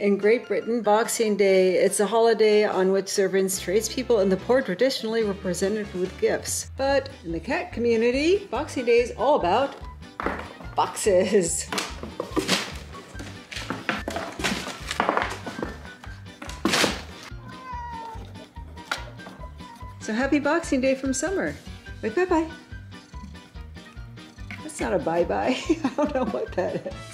In Great Britain, Boxing Day, it's a holiday on which servants, tradespeople, and the poor traditionally were presented with gifts. But in the cat community, Boxing Day is all about boxes. So happy Boxing Day from Summer. Wait, bye-bye. That's not a bye-bye. I don't know what that is.